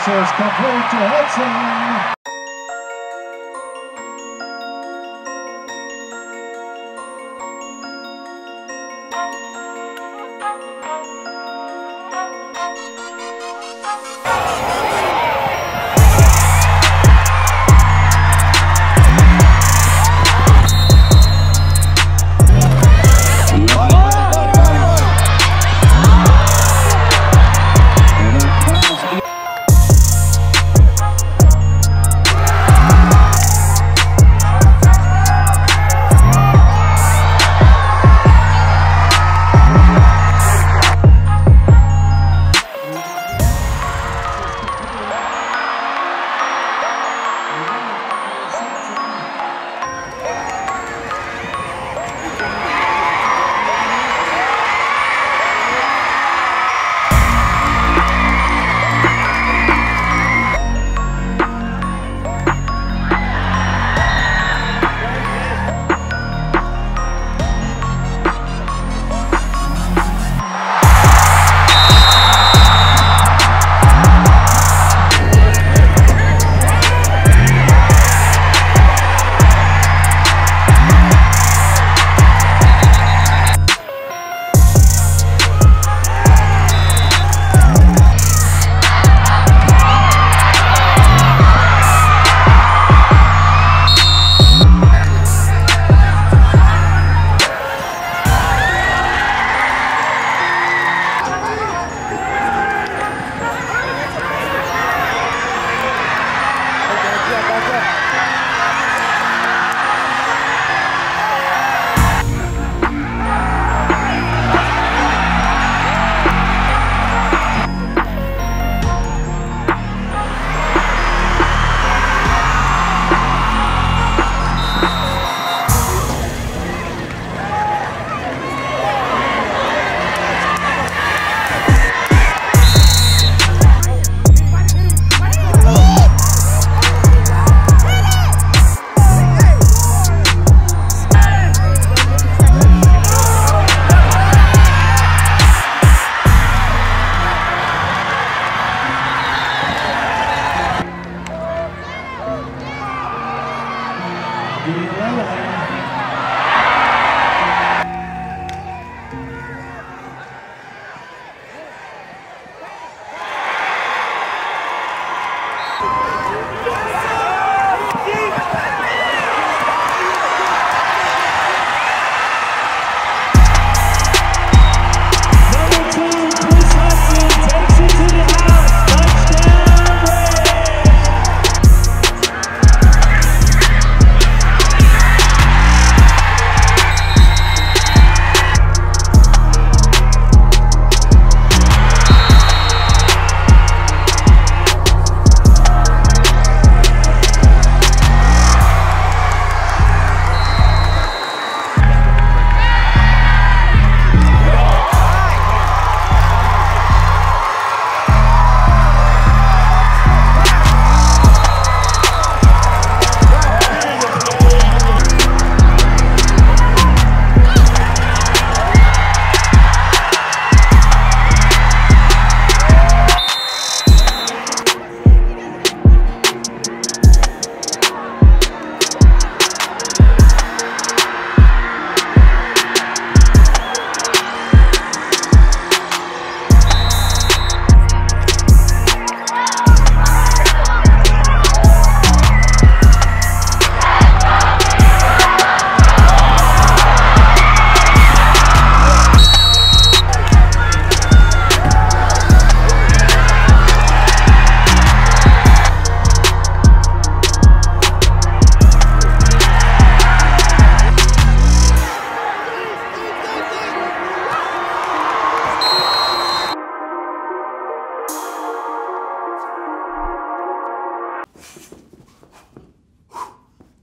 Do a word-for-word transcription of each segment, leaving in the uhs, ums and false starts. This is complete to Hudson.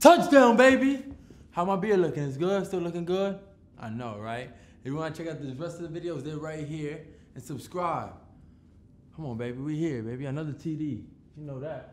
Touchdown, baby! How my beard looking? It's good? Still looking good? I know, right? If you want to check out the rest of the videos, they're right here. And subscribe. Come on, baby. We here, baby. Another T D. You know that.